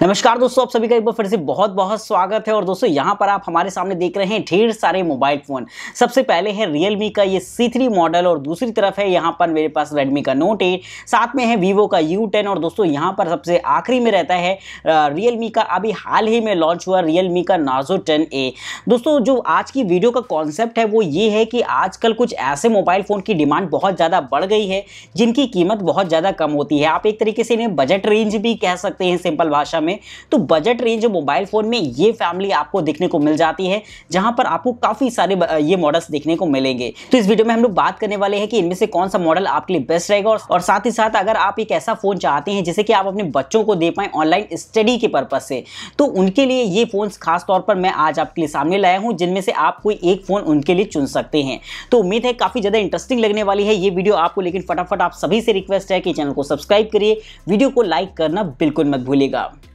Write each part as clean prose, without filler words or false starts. नमस्कार दोस्तों, आप सभी का एक बार फिर से बहुत बहुत स्वागत है। और दोस्तों यहाँ पर आप हमारे सामने देख रहे हैं ढेर सारे मोबाइल फ़ोन। सबसे पहले है Realme का ये C3 मॉडल और दूसरी तरफ है यहाँ पर मेरे पास Redmi का Note 8, साथ में है Vivo का U10 और दोस्तों यहाँ पर सबसे आखिरी में रहता है Realme का अभी हाल ही में लॉन्च हुआ Realme का Narzo 10A। दोस्तों जो आज की वीडियो का कॉन्सेप्ट है वो ये है कि आजकल कुछ ऐसे मोबाइल फ़ोन की डिमांड बहुत ज़्यादा बढ़ गई है जिनकी कीमत बहुत ज़्यादा कम होती है। आप एक तरीके से इन्हें बजट रेंज भी कह सकते हैं सिंपल भाषा में। तो बजट रेंज मोबाइल फोन में ये फैमिली आपको देखने को मिल जाती है जहां पर आपको काफी सारे ये मॉडल्स देखने को मिलेंगे। तो इस वीडियो में हम लोग बात करने वाले हैं कि इनमें से कौन सा मॉडल आपके लिए बेस्ट रहेगा और साथ ही साथ अगर आप एक ऐसा फोन चाहते हैं जिसे कि आप अपने बच्चों को दे पाए ऑनलाइन स्टडी के पर्पज से, तो उनके लिए ये फोन खास तौर पर मैं आज आपके लिए सामने लाया हूं, जिनमें से आप कोई एक फोन उनके लिए चुन सकते हैं। तो उम्मीद है काफी ज्यादा इंटरेस्टिंग लगने वाली है ये वीडियो आपको। लेकिन फटाफट आप सभी से रिक्वेस्ट है कि चैनल को सब्सक्राइब करिए, वीडियो को लाइक करना बिल्कुल मत भूलिएगा।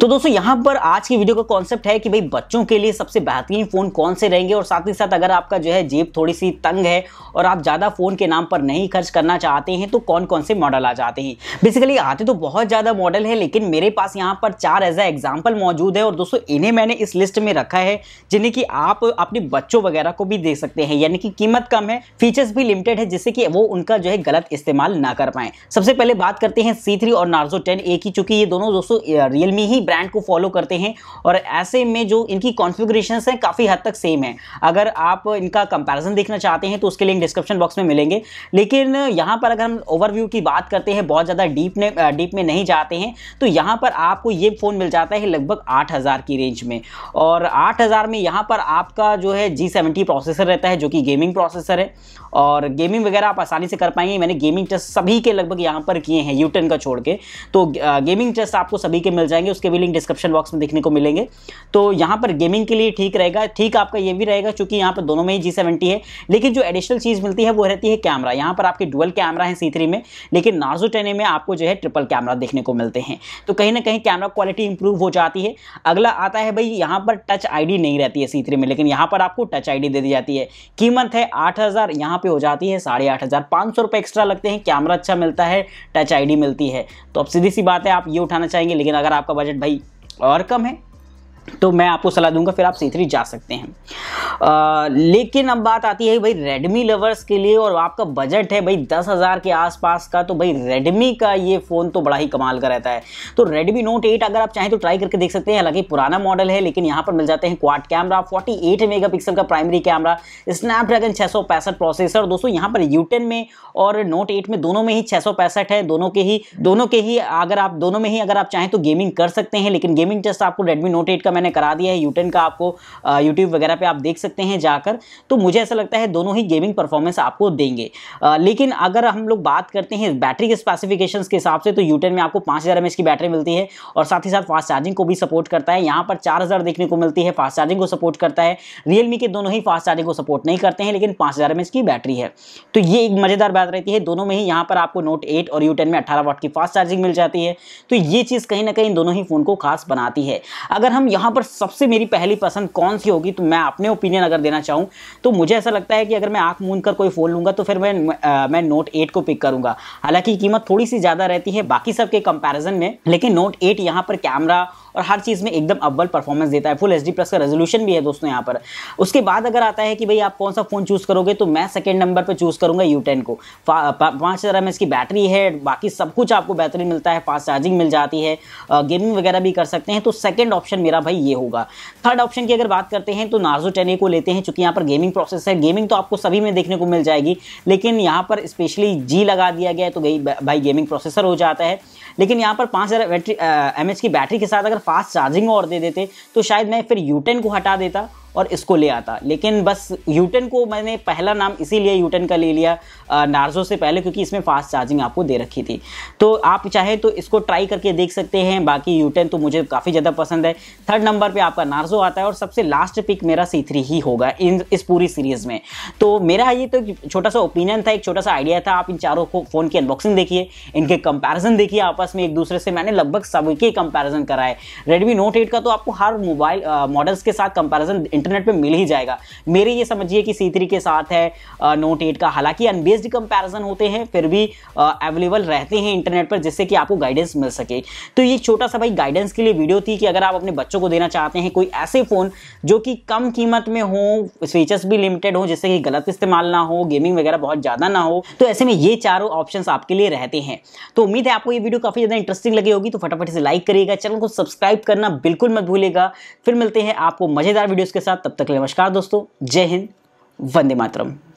तो दोस्तों यहाँ पर आज की वीडियो का कॉन्सेप्ट है कि भाई बच्चों के लिए सबसे बेहतरीन फ़ोन कौन से रहेंगे। और साथ ही साथ अगर आपका जो है जेब थोड़ी सी तंग है और आप ज़्यादा फ़ोन के नाम पर नहीं खर्च करना चाहते हैं तो कौन कौन से मॉडल आ जाते हैं। बेसिकली आते तो बहुत ज़्यादा मॉडल है लेकिन मेरे पास यहाँ पर चार ऐसा एग्जाम्पल मौजूद है और दोस्तों इन्हें मैंने इस लिस्ट में रखा है जिन्हें कि आप अपने बच्चों वगैरह को भी दे सकते हैं, यानी कि कीमत कम है, फीचर्स भी लिमिटेड है, जिससे कि वो उनका जो है गलत इस्तेमाल ना कर पाएँ। सबसे पहले बात करते हैं C3 और Narzo 10A की, चूँकि ये दोनों दोस्तों Realme ही ब्रांड को फॉलो करते हैं और ऐसे में जो इनकी कॉन्फ़िगरेशंस हैं काफ़ी हद तक सेम है। अगर आप इनका कंपैरिजन देखना चाहते हैं तो उसके लिंक डिस्क्रिप्शन बॉक्स में मिलेंगे। लेकिन यहाँ पर अगर हम ओवरव्यू की बात करते हैं, बहुत ज़्यादा डीप में नहीं जाते हैं, तो यहाँ पर आपको ये फ़ोन मिल जाता है लगभग 8000 की रेंज में। और 8000 में यहाँ पर आपका जो है G70 प्रोसेसर रहता है जो कि गेमिंग प्रोसेसर है और गेमिंग वगैरह आप आसानी से कर पाएंगे। मैंने गेमिंग टेस्ट सभी के लगभग यहाँ पर किए हैं U10 का छोड़ के, तो गेमिंग टेस्ट आपको सभी के मिल जाएंगे, उसके भी लिंक डिस्क्रिप्शन बॉक्स में देखने को मिलेंगे। तो यहाँ पर गेमिंग के लिए ठीक रहेगा। ठीक आपका ये भी रहेगा क्योंकि यहाँ पर दोनों में ही G70 है। लेकिन जो एडिशनल चीज़ मिलती है वो रहती है कैमरा। यहाँ पर आपके डुअल कैमरा है C3 में, लेकिन Narzo 10A में आपको जो है ट्रिपल कैमरा देखने को मिलते हैं, तो कहीं ना कहीं कैमरा क्वालिटी इंप्रूव हो जाती है। अगला आता है भाई, यहाँ पर टच ID नहीं रहती है C3 में, लेकिन यहाँ पर आपको टच ID दे दी जाती है। कीमत है 8000, यहाँ पर हो जाती है 8500। 500 रुपये एक्स्ट्रा लगते हैं, कैमरा अच्छा मिलता है, टच ID मिलती है। तो अब सीधी सी बात है आप ये उठाना चाहेंगे। लेकिन अगर आपका बजट भाई और कम है तो मैं आपको सलाह दूंगा फिर आप C3 जा सकते हैं। लेकिन अब बात आती है भाई Redmi लवर्स के लिए, और आपका बजट है भाई 10,000 के आसपास का, तो भाई Redmi का ये फ़ोन तो बड़ा ही कमाल का रहता है। तो Redmi Note 8 अगर आप चाहें तो ट्राई करके देख सकते हैं। हालांकि पुराना मॉडल है लेकिन यहाँ पर मिल जाते हैं क्वाड कैमरा, 48 मेगापिक्सल का प्राइमरी कैमरा, स्नैपड्रैगन 665 प्रोसेसर। दोस्तों यहाँ पर U10 में और Note 8 में दोनों में ही 665 है। दोनों के ही अगर आप चाहें तो गेमिंग कर सकते हैं। लेकिन गेमिंग टेस्ट आपको Redmi Note 8 का मैंने करा दिया है, U10 का आपको YouTube वगैरह पे आप देख सकते हैं जाकर। तो मुझे ऐसा लगता है दोनों ही गेमिंग परफॉर्मेंस आपको देंगे। लेकिन अगर हम लोग बात करते हैं बैटरी के स्पेसिफिकेशंस के हिसाब से, तो U10 में आपको 5000 mAh की बैटरी मिलती है और साथ ही साथ फास्ट चार्जिंग को भी सपोर्ट करता है। यहाँ पर 4000 देखने को मिलती है, फास्ट चार्जिंग को सपोर्ट करता है। Realme के दोनों ही फास्ट चार्जिंग को सपोर्ट नहीं करते हैं, लेकिन 5000 mAh की बैटरी है, तो ये एक मज़ेदार बात रहती है दोनों में ही। यहाँ पर आपको Note 8 और U10 में 18 वाट की फास्ट चार्जिंग मिल जाती है, तो ये चीज़ कहीं ना कहीं दोनों ही फ़ोन को खास बनाती है। अगर हम यहाँ पर सबसे मेरी पहली पसंद कौन सी होगी, तो मैं अपने ओपिनियन अगर देना चाहूँ तो मुझे ऐसा लगता है कि अगर मैं आँख मूंद कर कोई फ़ोन लूँगा तो फिर मैं Note 8 को पिक करूँगा। हालांकि कीमत थोड़ी सी ज़्यादा रहती है बाकी सब के कंपैरिजन में, लेकिन Note 8 यहाँ पर कैमरा और हर चीज़ में एकदम अव्वल परफॉर्मेंस देता है। फुल HD+ का रेजोल्यूशन भी है दोस्तों यहाँ पर। उसके बाद अगर आता है कि भाई आप कौन सा फ़ोन चूज़ करोगे, तो मैं सेकेंड नंबर पर चूज़ करूँगा U10 को। 5000 mAh की बैटरी है, बाकी सब कुछ आपको बैटरी मिलता है, फास्ट चार्जिंग मिल जाती है, गेमिंग वगैरह भी कर सकते हैं, तो सेकेंड ऑप्शन मेरा भाई ये होगा। थर्ड ऑप्शन की अगर बात करते हैं तो Narzo 10A को लेते हैं, चूंकि यहाँ पर गेमिंग प्रोसेसर है। गेमिंग तो आपको सभी में देखने को मिल जाएगी, लेकिन यहाँ पर स्पेशली G लगा दिया गया है तो भाई गेमिंग प्रोसेसर हो जाता है। लेकिन यहाँ पर 5000 mAh की बैटरी के साथ अगर फास्ट चार्जिंग और दे देते तो शायद मैं फिर U10 को हटा देता और इसको ले आता। लेकिन बस U10 को मैंने पहला नाम इसीलिए U10 का ले लिया Narzo से पहले, क्योंकि इसमें फास्ट चार्जिंग आपको दे रखी थी। तो आप चाहे तो इसको ट्राई करके देख सकते हैं। बाकी U10 तो मुझे काफ़ी ज़्यादा पसंद है। थर्ड नंबर पे आपका Narzo आता है और सबसे लास्ट पिक मेरा C3 ही होगा इस पूरी सीरीज़ में। तो मेरा ये तो छोटा सा ओपिनियन था, एक छोटा सा आइडिया था। आप इन चारों फ़ोन की अनबॉक्सिंग देखिए, इनके कंपेरिजन देखिए आपस में एक दूसरे से। मैंने लगभग सबके कंपेरिजन कराए। Redmi Note 8 का तो आपको हर मोबाइल मॉडल्स के साथ कंपेरिजन इंटरनेट पे मिल ही जाएगा। मेरे ये समझिए कि C3 के साथ है नोट 8 का, हालांकि अनबेस्ड कंपैरिजन होते हैं फिर भी अवेलेबल रहते हैं इंटरनेट पर, जिससे कि आपको गाइडेंस मिल सके। तो ये छोटा सा भाई गाइडेंस के लिए वीडियो थी कि अगर आप अपने बच्चों को देना चाहते हैं कोई ऐसे फ़ोन जो कि कम कीमत में हो, फीचर्स भी लिमिटेड हो, जिससे कि गलत इस्तेमाल ना हो, गेमिंग वगैरह बहुत ज़्यादा ना हो, तो ऐसे में ये चारों ऑप्शंस आपके लिए रहते हैं। तो उम्मीद है आपको ये वीडियो काफ़ी ज़्यादा इंटरेस्टिंग लगी होगी। तो फटाफट से लाइक करिएगा, चैनल को सब्सक्राइब करना बिल्कुल मत भूलिएगा। फिर मिलते हैं आपको मज़ेदार वीडियोज़ के साथ, तब तक नमस्कार दोस्तों, जय हिंद, वंदे मातरम।